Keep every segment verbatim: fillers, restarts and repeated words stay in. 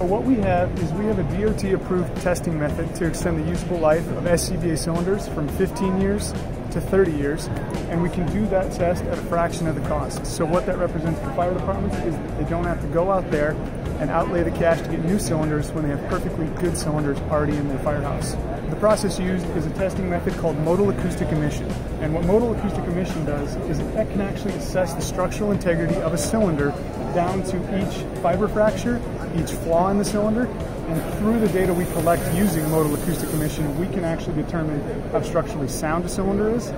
What we have is we have a D O T approved testing method to extend the useful life of S C B A cylinders from fifteen years to thirty years, and we can do that test at a fraction of the cost. So what that represents for fire departments is that they don't have to go out there and outlay the cash to get new cylinders when they have perfectly good cylinders already in their firehouse. The process used is a testing method called modal acoustic emission. And what modal acoustic emission does is that can actually assess the structural integrity of a cylinder down to each fiber fracture, each flaw in the cylinder, and through the data we collect using modal acoustic emission, we can actually determine how structurally sound a cylinder is,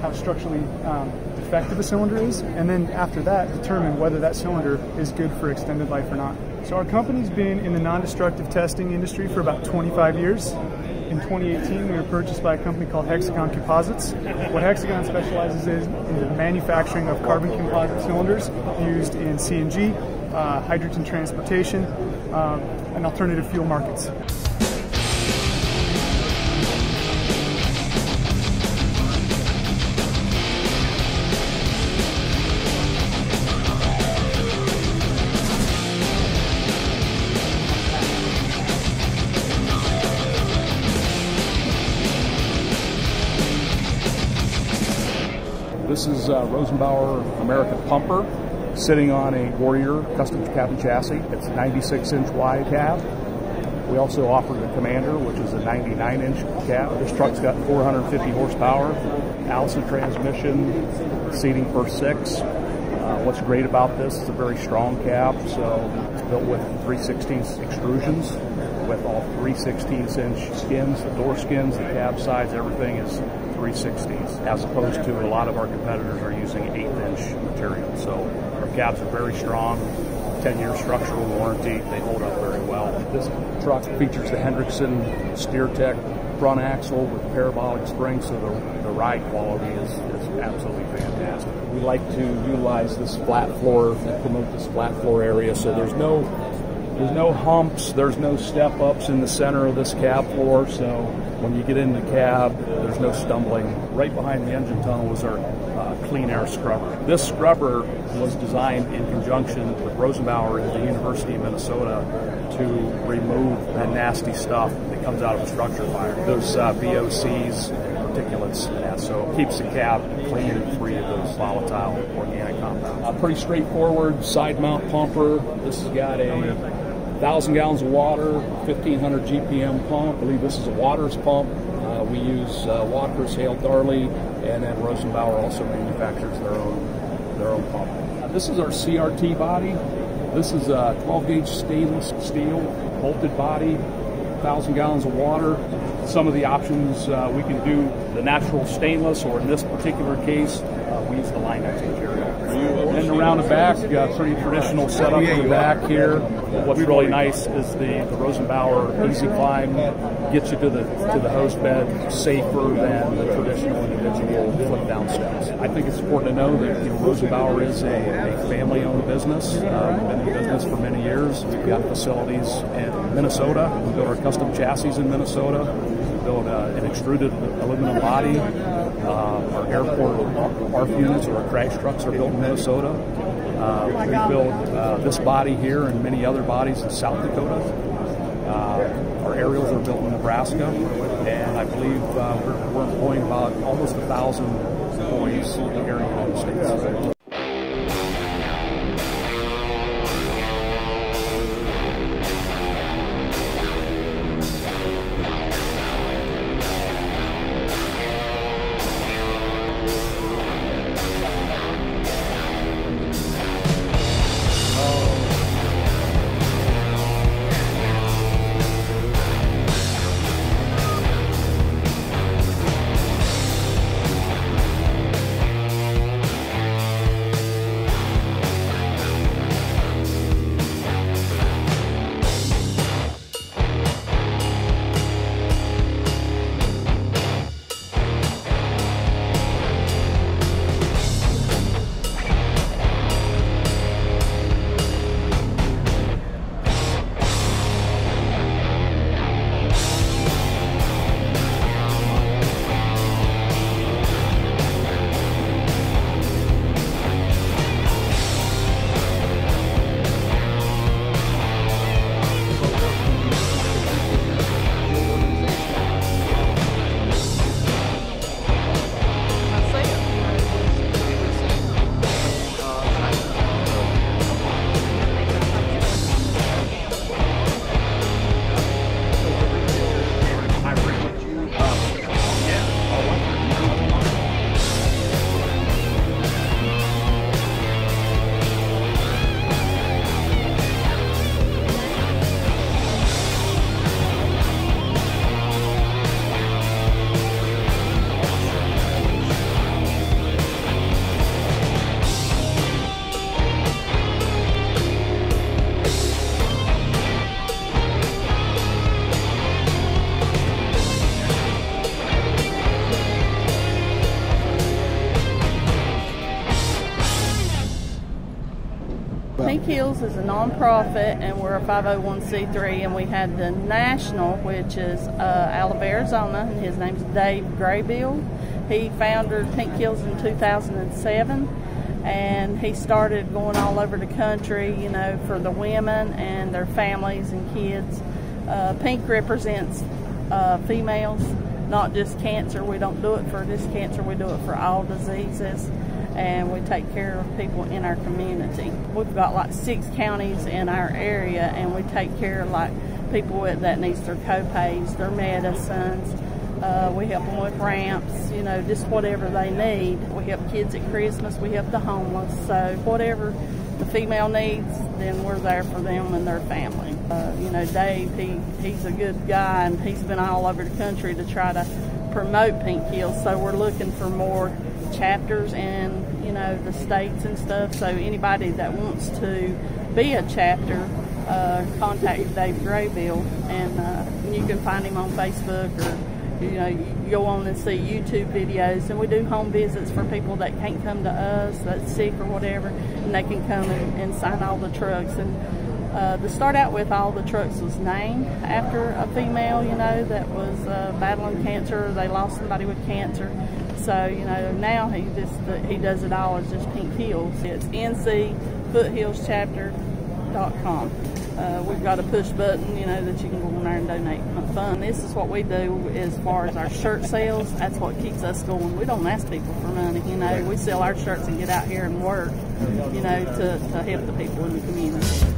how structurally um, defective a cylinder is, and then after that, determine whether that cylinder is good for extended life or not. So our company's been in the non-destructive testing industry for about twenty-five years. In twenty eighteen, we were purchased by a company called Hexagon Composites. What Hexagon specializes in is the manufacturing of carbon composite cylinders used in C N G, uh, hydrogen transportation, um, and alternative fuel markets. This is uh, Rosenbauer American Pumper sitting on a Warrior Customs cabin chassis. It's a ninety-six inch wide cab. We also offer the Commander, which is a ninety-nine inch cab. This truck's got four hundred fifty horsepower, Allison transmission, seating for six. Uh, what's great about this, it's a very strong cab, so it's built with three sixteenths extrusions, with all three sixteenths inch skins, the door skins, the cab sides, everything is three sixteenths, as opposed to a lot of our competitors are using eighth inch material. So our cabs are very strong, ten year structural warranty, they hold up very well. This truck features the Hendrickson SteerTech front axle with parabolic springs, so the, the ride quality is, is absolutely fantastic. We like to utilize this flat floor and promote this flat floor area, so there's no There's no humps, there's no step-ups in the center of this cab floor, so when you get in the cab, there's no stumbling. Right behind the engine tunnel is our uh, clean air scrubber. This scrubber was designed in conjunction with Rosenbauer at the University of Minnesota to remove the nasty stuff that comes out of a structure fire. Those uh, V O Cs and particulates, and that, so it keeps the cab clean and free of those volatile organic compounds. A pretty straightforward side mount pumper. This has got a one thousand gallons of water, fifteen hundred G P M pump. I believe this is a Waters pump. Uh, we use uh, Walker's Hale-Darley, and then Rosenbauer also manufactures their own, their own pump. Uh, this is our C R T body. This is a twelve gauge stainless steel bolted body, one thousand gallons of water. Some of the options uh, we can do the natural stainless, or in this particular case, uh, we use the Linex material. And around the back, you got a pretty traditional setup in the back here. What's really nice is the, the Rosenbauer Easy Climb gets you to the to the host bed safer than the traditional individual flip down steps. I think it's important to know that you know, Rosenbauer is a, a family-owned business. Uh, we've been in business for many years. We've got facilities in Minnesota. We build our custom chassis in Minnesota. We build uh, an extruded aluminum body. Uh, our airport A R F units or our crash trucks are built in Minnesota. Uh, we build uh, this body here and many other bodies in South Dakota. Uh, our aerials are built in Nebraska, and I believe uh, we're, we're employing about almost a thousand employees here in the United States. a nonprofit, and we're a five oh one c three, and we had the national, which is uh, out of Arizona, and his name's Dave Graybill. He founded Pink Heals in two thousand seven, and he started going all over the country, you know, for the women and their families and kids. Uh, Pink represents uh, females, not just cancer. We don't do it for this cancer, we do it for all diseases, and we take care of people in our community. We've got like six counties in our area, and we take care of like people with, that needs their co-pays, their medicines. Uh, we help them with ramps, you know, just whatever they need. We help kids at Christmas, we help the homeless. So whatever the female needs, then we're there for them and their family. Uh, you know, Dave, he, he's a good guy, and he's been all over the country to try to promote Pink Heals. So we're looking for more chapters in, you know, the states and stuff. So anybody that wants to be a chapter, uh, contact Dave Graybill, and uh, you can find him on Facebook, or, you know, you go on and see YouTube videos. And we do home visits for people that can't come to us, that's sick or whatever, and they can come and, and sign all the trucks. And Uh, to start out with, all the trucks was named after a female, you know, that was uh, battling cancer, or they lost somebody with cancer. So, you know, now he just uh, he does it all. It's just Pink Heals. It's N C footh hills chapter dot com. Uh, we've got a push button, you know, that you can go on there and donate funds. This is what we do as far as our shirt sales. That's what keeps us going. We don't ask people for money, you know. We sell our shirts and get out here and work, you know, to, to help the people in the community.